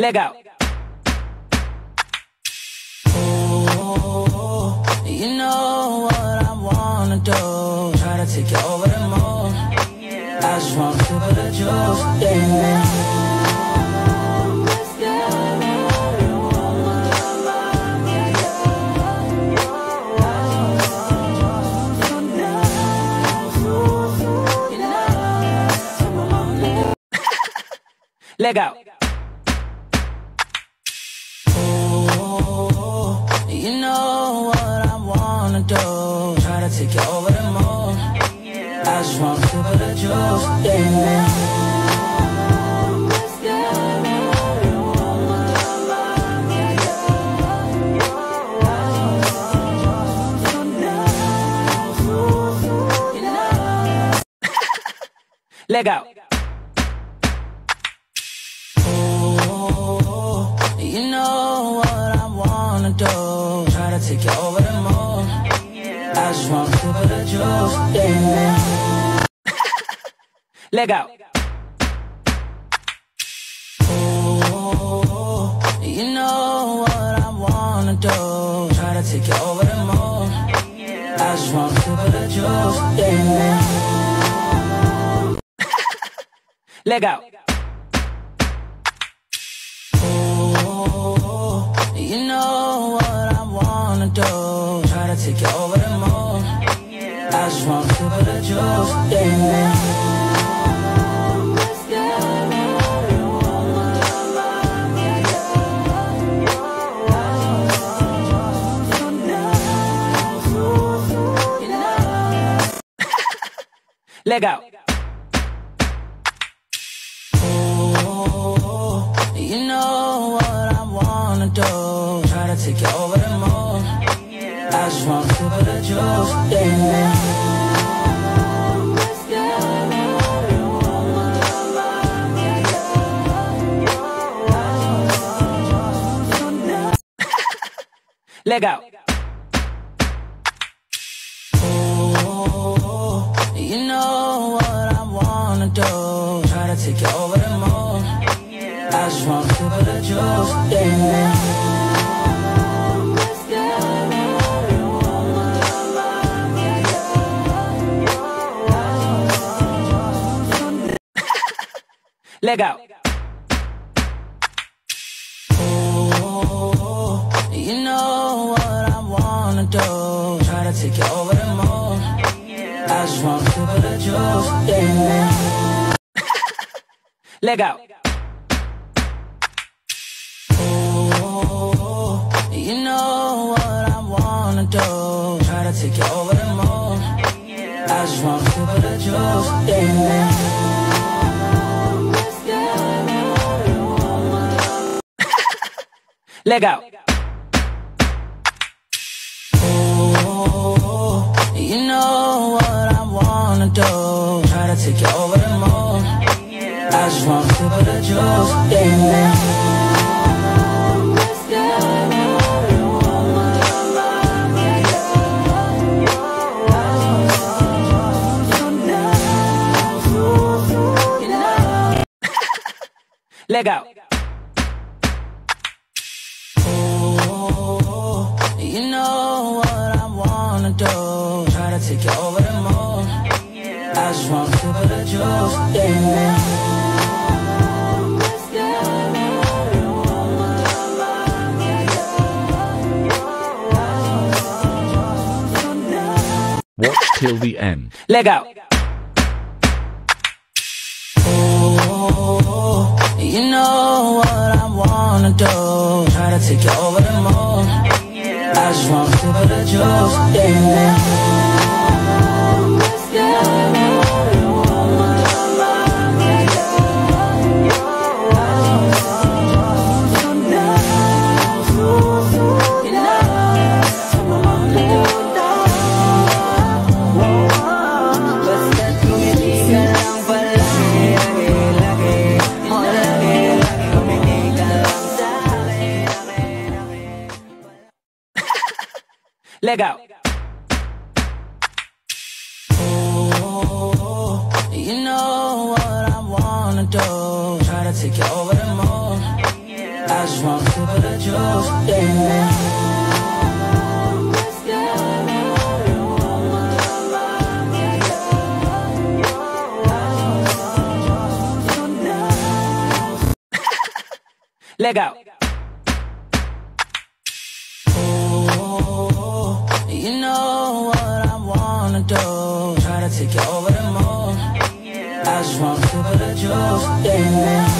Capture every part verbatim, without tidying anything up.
leg out. Oh, you know what I wanna do? Try to take you over the moon. I just wanna sip of the juice. Yeah. Leg out. Oh, you know what I wanna do? Try to take you over the moon. I just wanna sip of the juice. Yeah. Leg out. You know what I wanna do? Try to take you over the moon. I just wanna sip of the juice. Yeah. Leg out. Oh, you know what I wanna do? Try to take you over the moon. I just wanna sip of the juice. Yeah. Leg out. You know what I wanna do? Try to take you over the moon. I just wanna sip of the juice. Yeah. Leg out. Oh, you know what I wanna do? Try to take you over the moon. I just wanna sip of the juice. Yeah. Leg out. Oh, you know what I wanna do? Try to take you over the moon. I just wanna sip of the juice. Yeah. Leg out. Oh, you know what I wanna do? Try to take you over the moon. I just wanna sip of the juice. Yeah. Leg out. You know what I wanna do? Try to take you over the moon. I just wanna sip of the juice. Yeah. Leg out. Oh, you know what I wanna do? Try to take you over the moon. I just wanna sip of the juice. Yeah. Leg out. Oh, you know what I wanna do? Try to take you over the moon. I just wanna sip of the juice. Yeah. Watch till the end. Leg out. Oh, you know what I wanna do? Try to take you over the moon. I just wanna sip of the juice. Yeah. Leg out. Oh, you know what I wanna do? Try to take you over the moon. I I just want to sip of the juice, yeah. Leg out. Oh, you know what I wanna do. Try to take you over the moon. I just wanna sip of the juice, yeah.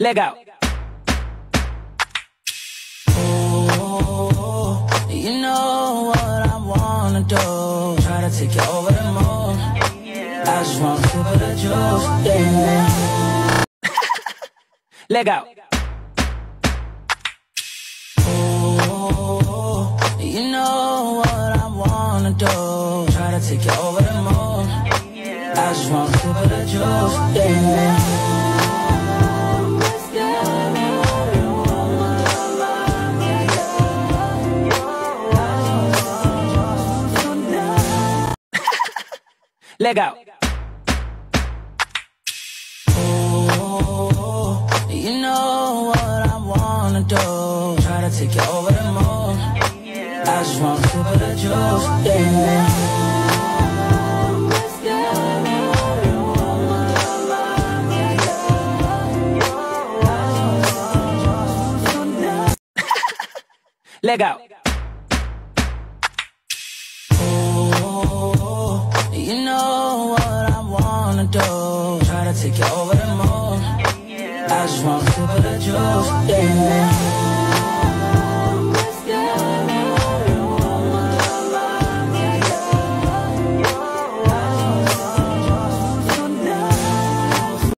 Leg out. Oh, you know what I wanna do. Try to take you over the moon. I just wanna sip of the juice, yeah. Leg out. Oh, you know what I wanna do. Try to take you over the moon. I just wanna sip of the juice, yeah. Leg out. Oh, you know what I wanna do. Try to take you over the moon. I just wanna sip of the juice, yeah. Leg out. Oh, you know what I wanna do. Try to take you over the moon. I just wanna sip of the juice, yeah.